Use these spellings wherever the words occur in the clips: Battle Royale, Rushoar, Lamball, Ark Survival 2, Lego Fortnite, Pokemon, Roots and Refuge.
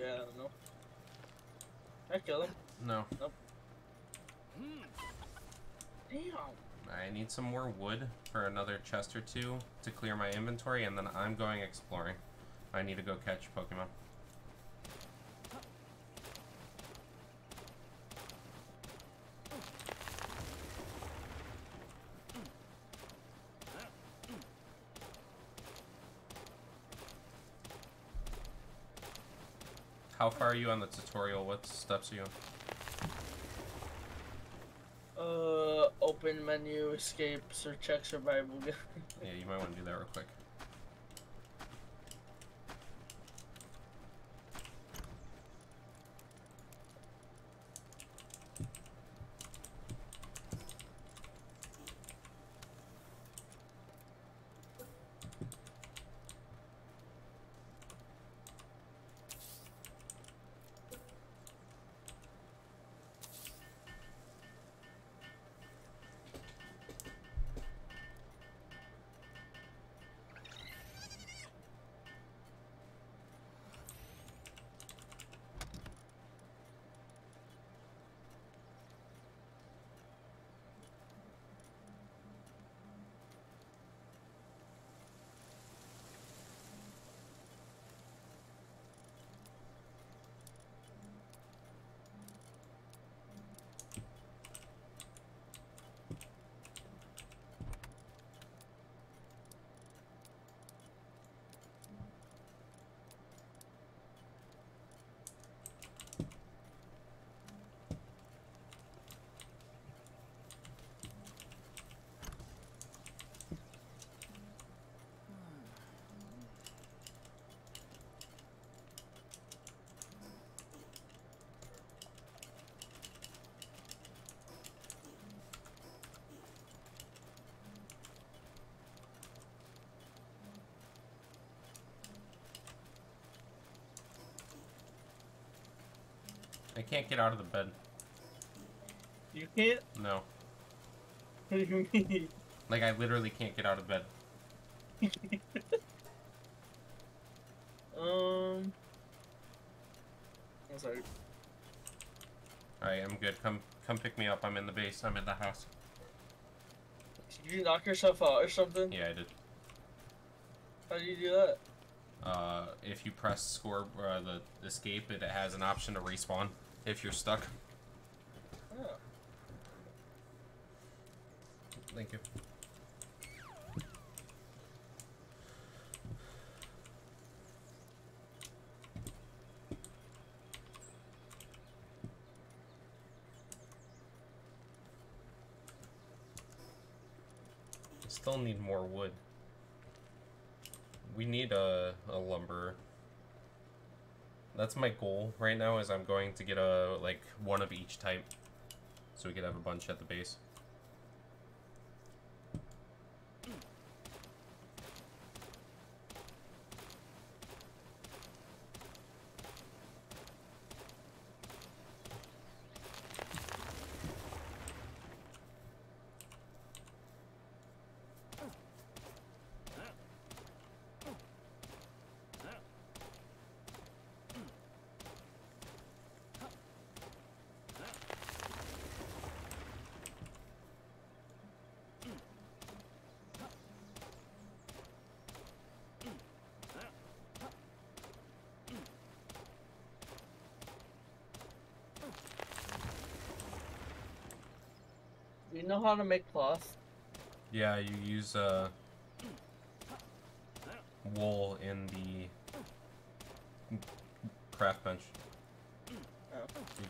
Yeah, I don't know. Did I kill him? No. Nope. Damn. I need some more wood for another chest or two to clear my inventory, and then I'm going exploring. I need to go catch Pokemon. How far are you on the tutorial? What steps are you on? Open menu, escape, or check survival. Yeah, you might want to do that real quick. I can't get out of the bed. You can't? No. What do you mean? Like, I literally can't get out of bed. I'm sorry. Alright, I'm good. Come pick me up. I'm in the base. I'm in the house. Did you knock yourself out or something? Yeah, I did. How do you do that? If you press score, the escape, it has an option to respawn. If you're stuck. Oh. Thank you. I still need more wood. We need a lumber. That's my goal right now, is I'm going to get a, like, one of each type, so we could have a bunch at the base. You know how to make cloth? Yeah, you use wool in the craft bench. Oh.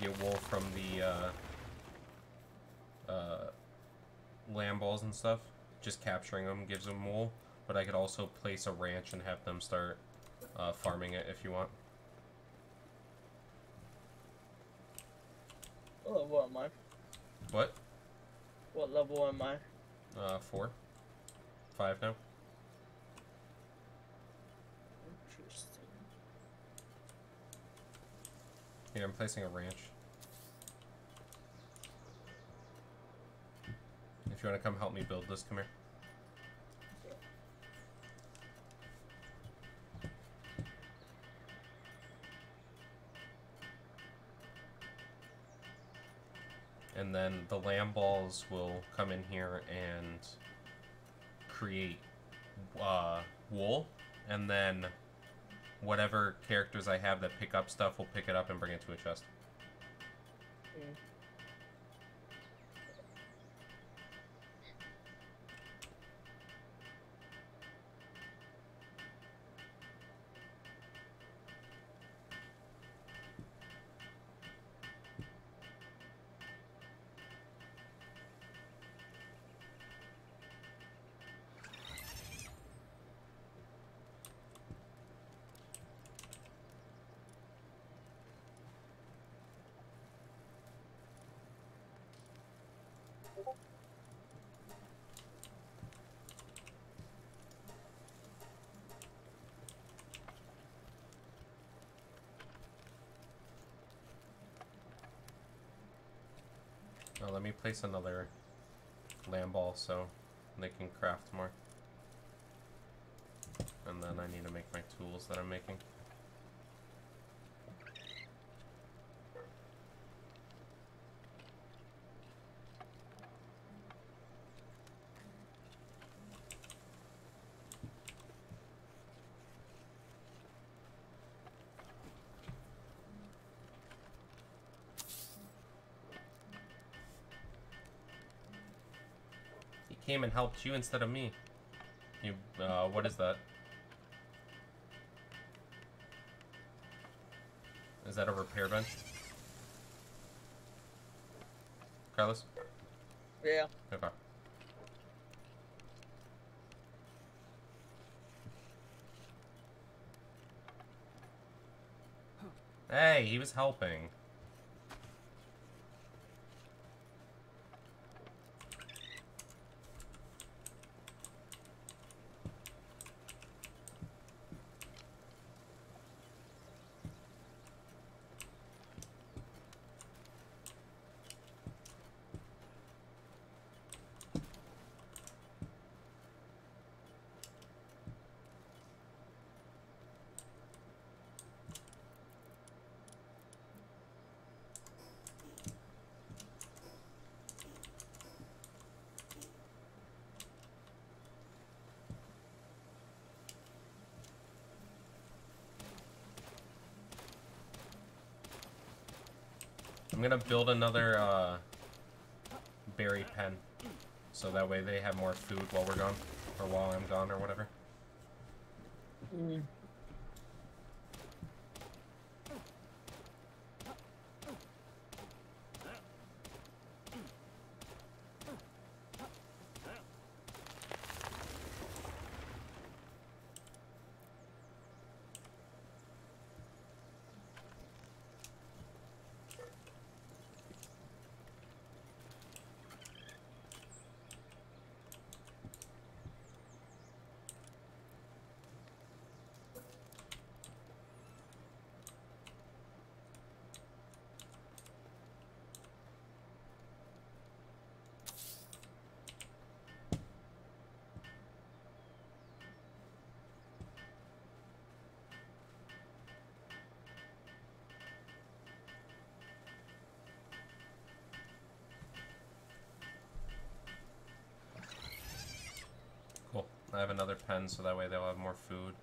You get wool from the Lamballs and stuff. Just capturing them gives them wool. But I could also place a ranch and have them start farming it if you want. Oh, what am I? What? What level am I? 4. 5 now. Interesting. Yeah, I'm placing a ranch. If you want to come help me build this, come here. and then the Lamballs will come in here and create wool, and then whatever characters I have that pick up stuff will pick it up and bring it to a chest. Mm. Now let me place another Lamball so they can craft more. And then I need to make my tools that I'm making. Came and helped you instead of me. You, what is that? Is that a repair bench? Carlos? Yeah. Okay. Hey, he was helping. I'm gonna build another berry pen, so that way they have more food while we're gone, or while I'm gone, or whatever. Mm. I have another pen, so that way they'll have more food.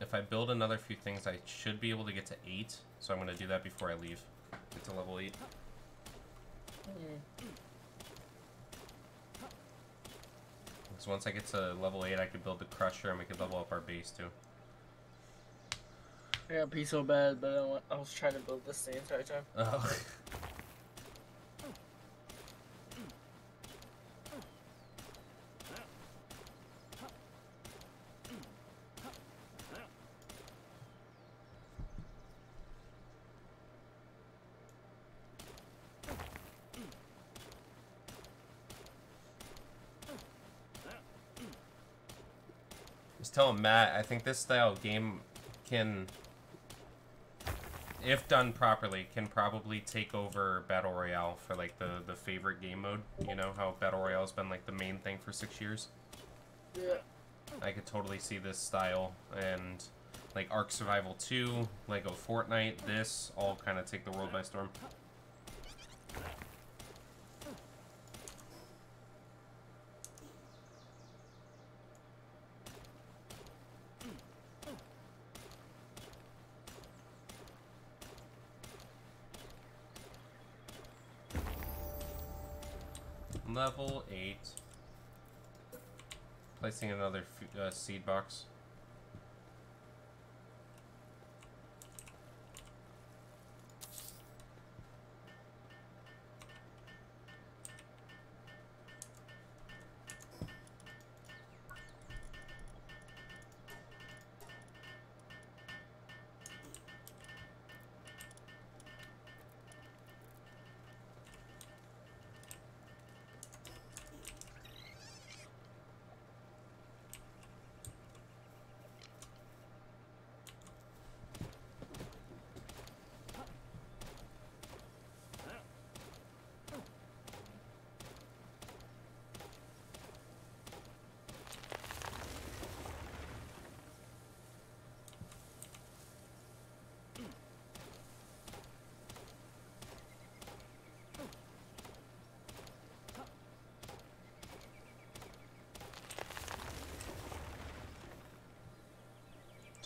If I build another few things, I should be able to get to 8, so I'm going to do that before I leave. Get to level 8. Because once I get to level 8, I can build the crusher, and we can level up our base, too. I got pee so bad, but I was trying to build this the entire time. Oh. Telling Matt, I think this style of game can, if done properly, can probably take over Battle Royale for like the favorite game mode. You know how Battle Royale has been like the main thing for 6 years? Yeah. I could totally see this style and like Ark Survival 2, Lego Fortnite, this all kind of take the world by storm. Level 8. Placing another seed box.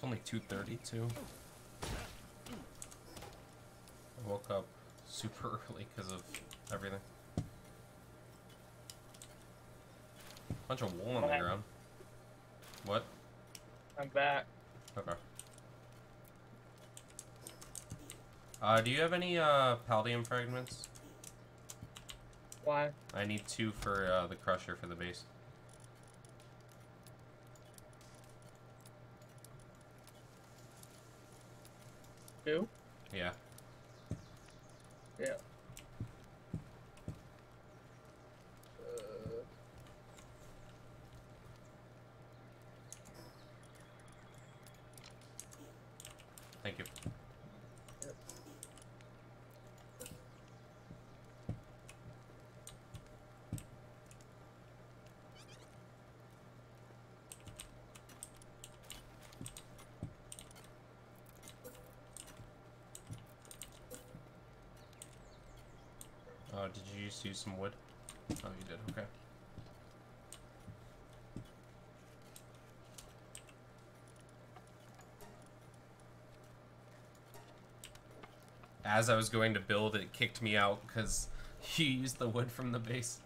It's only 2:32. I woke up super early because of everything. Bunch of wool on the ground. What? I'm back. Okay. Do you have any palladium fragments? Why? I need 2 for the crusher for the base. Yeah. Yeah. Thank you. Yep. Did you just use some wood? Oh, you did, okay. As I was going to build, it kicked me out because you used the wood from the base.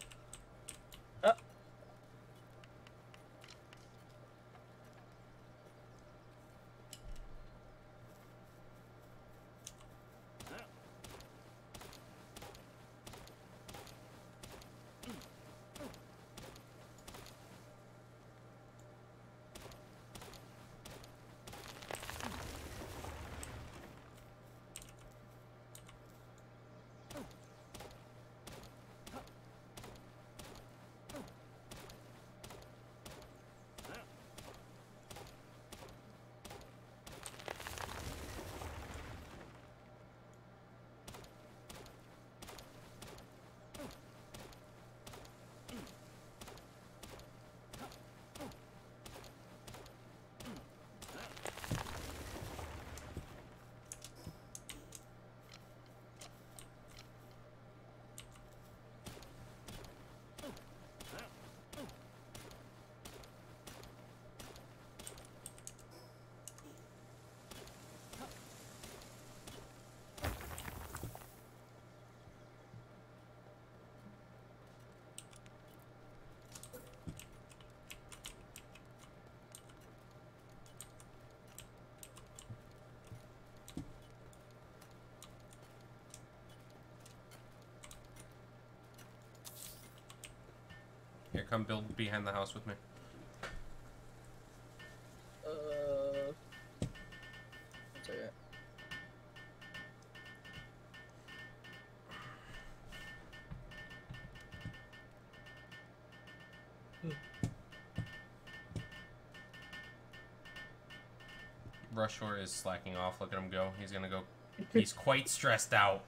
Here, come build behind the house with me. That's okay. Rushoar is slacking off. Look at him go. He's gonna go. He's quite stressed out.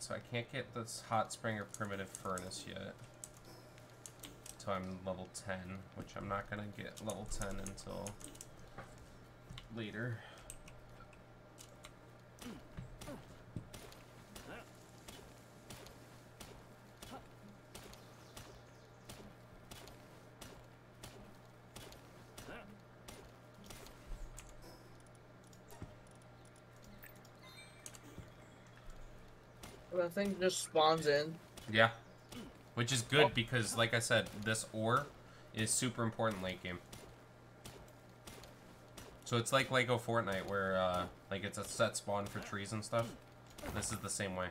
So I can't get this hot spring or primitive furnace yet until I'm level 10, which I'm not going to get level 10 until later. The thing just spawns in. Yeah. Which is good because, like I said, this ore is super important late game. So it's like Lego Fortnite where, like, it's a set spawn for trees and stuff. This is the same way.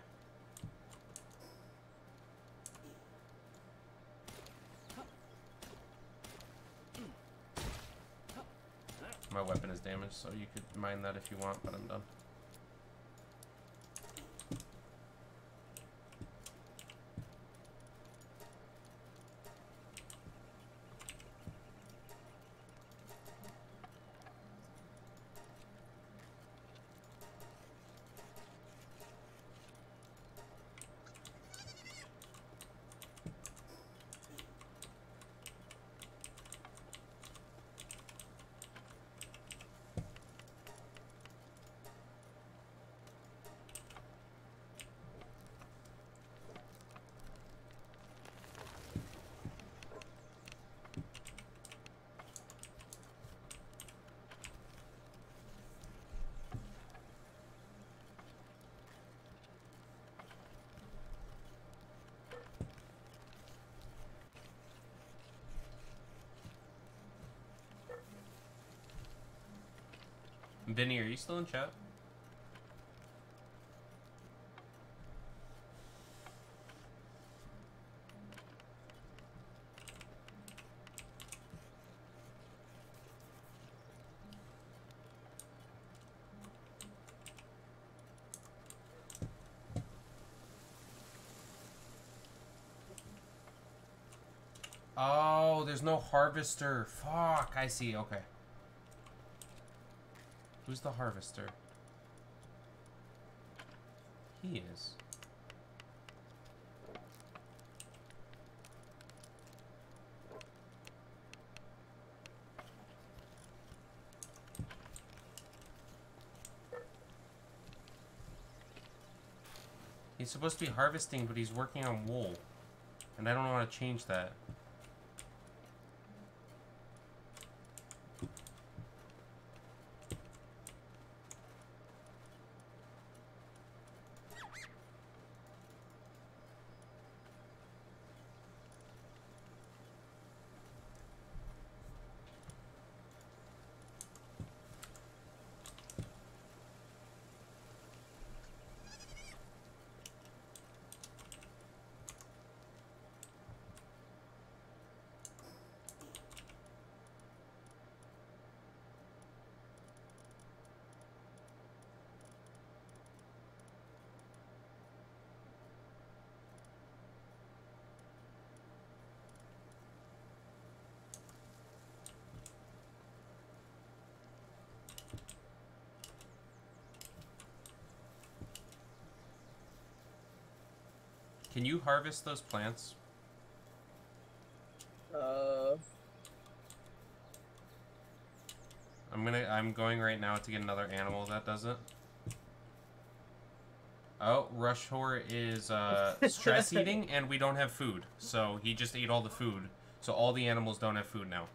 My weapon is damaged, so you could mine that if you want, but I'm done. Vinny, are you still in chat? Oh, there's no harvester. Fuck, I see. Okay. Who's the harvester? He is. He's supposed to be harvesting, but he's working on wool. And I don't know how to change that. Can you harvest those plants? I'm going right now to get another animal that does it. Oh, Rushoar is stress eating and we don't have food. So he just ate all the food. So all the animals don't have food now.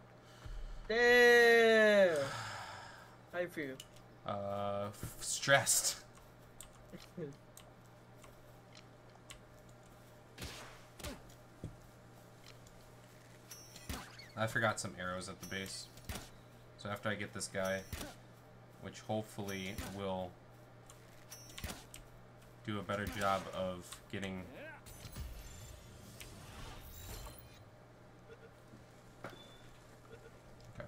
Damn. Hi for you. Stressed. I forgot some arrows at the base. So after I get this guy, which hopefully will do a better job of getting... Okay.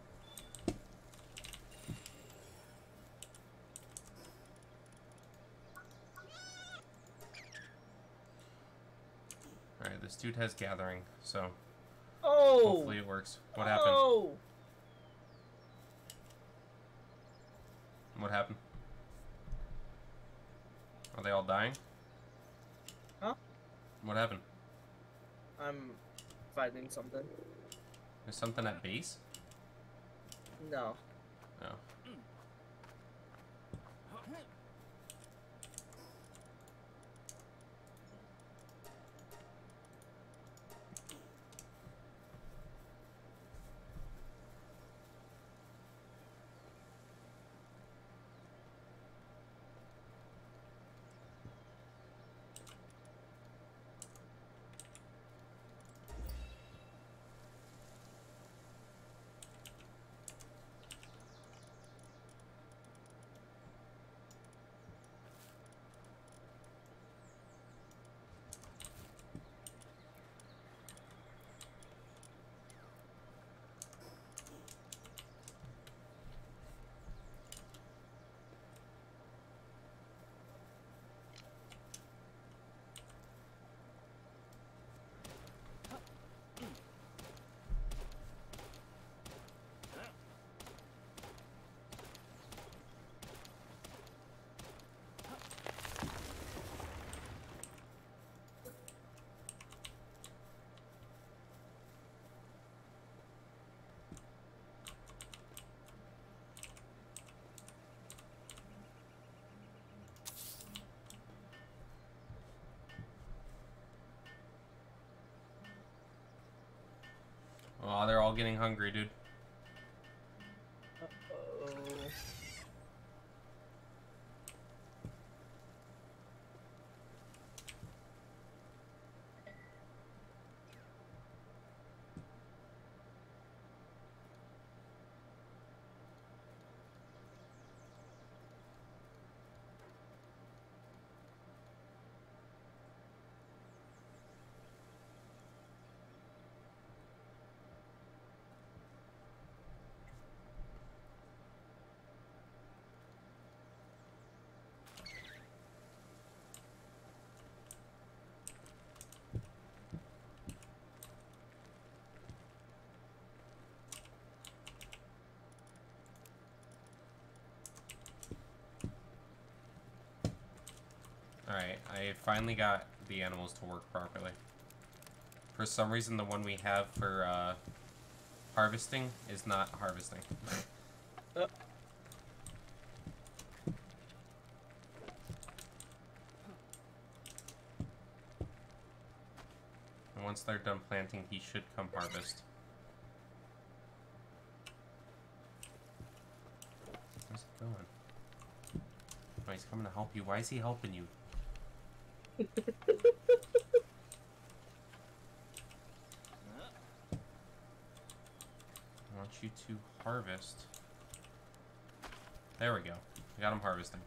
Alright, this dude has gathering, so... Oh! Hopefully it works. What happened? Oh! What happened? Are they all dying? Huh? What happened? I'm fighting something. There's something at base? No. No. getting hungry, dude. Alright, I finally got the animals to work properly. For some reason, the one we have for harvesting is not harvesting. And once they're done planting, he should come harvest. Where's he going? Oh, he's coming to help you. Why is he helping you? I want you to harvest. There we go. I got him harvesting.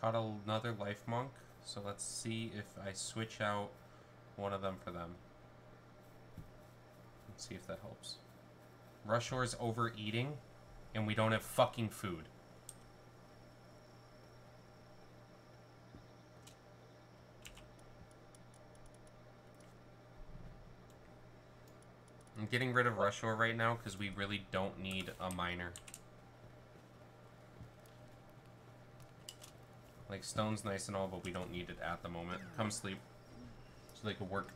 Caught another life monk, so let's see if I switch out one of them for them. Let's see if that helps. Rushoar's overeating, and we don't have fucking food. I'm getting rid of Rushoar right now because we really don't need a miner. Like, stone's nice and all, but we don't need it at the moment. Come sleep. So they can work.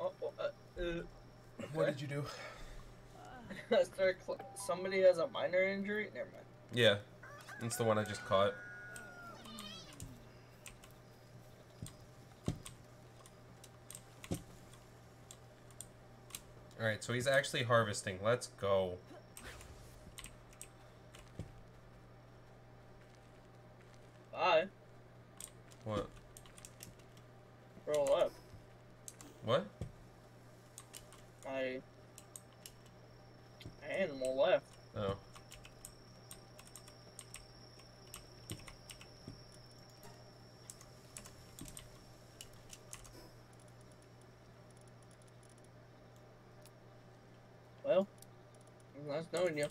Okay. What did you do? Somebody has a minor injury? Never mind. Yeah. It's the one I just caught. Alright, so he's actually harvesting. Let's go. What? Roll up. What? My animal left. Oh. Well, I'm not knowing you.